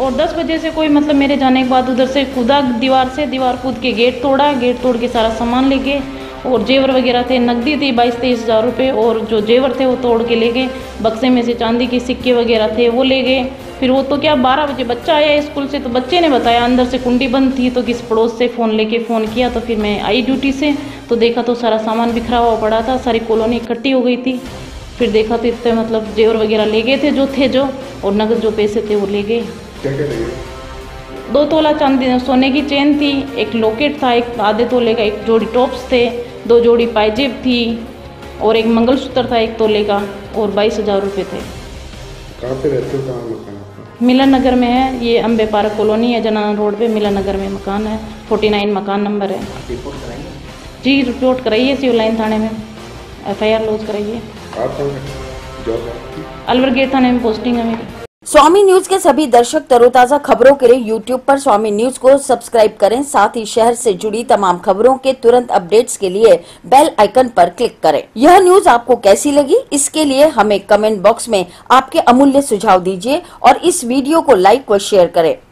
और 10 बजे से कोई मतलब मेरे जाने के बाद उधर से कूदा दीवार से, दीवार कूद के गेट तोड़ा, गेट तोड़ के सारा सामान ले गए और जेवर वगैरह थे, नकदी थी 22-23 हज़ार रुपये और जो जेवर थे वो तोड़ के ले गए, बक्से में से चांदी के सिक्के वगैरह थे वो ले गए। फिर वो तो क्या 12 बजे बच्चा आया स्कूल से तो बच्चे ने बताया अंदर से कुंडी बंद थी तो किसी पड़ोस से फ़ोन लेके फ़ोन किया, तो फिर मैं आई ड्यूटी से तो देखा तो सारा सामान बिखरा हुआ पड़ा था, सारी कॉलोनी इकट्ठी हो गई थी। फिर देखा तो इतने मतलब जेवर वगैरह ले गए थे जो थे जो, और नगद जो पैसे थे वो ले गए। 2 तोला चांदी सोने की चेन थी, एक लॉकेट था, एक आधे तोले का, एक जोड़ी टॉप्स थे, 2 जोड़ी पायजेब थी और एक मंगलसूत्र था 1 तोले का और 22 हज़ार रुपये थे। कहाँ पे रहते हो? कहाँ मकान आपका? मिलन नगर में है, ये अम्बे पार्क कॉलोनी है, जनाना रोड पे मिलन नगर में मकान है, 49 मकान नंबर है। रिपोर्ट कराइए जी, रिपोर्ट कराइए सिविल लाइन थाने में, FIR लॉज कराइए। अलवर गेट थाने में पोस्टिंग है मेरी। स्वामी न्यूज के सभी दर्शक, तरोताजा खबरों के लिए यूट्यूब पर स्वामी न्यूज को सब्सक्राइब करें, साथ ही शहर से जुड़ी तमाम खबरों के तुरंत अपडेट्स के लिए बेल आइकन पर क्लिक करें। यह न्यूज आपको कैसी लगी, इसके लिए हमें कमेंट बॉक्स में आपके अमूल्य सुझाव दीजिए और इस वीडियो को लाइक व शेयर करें।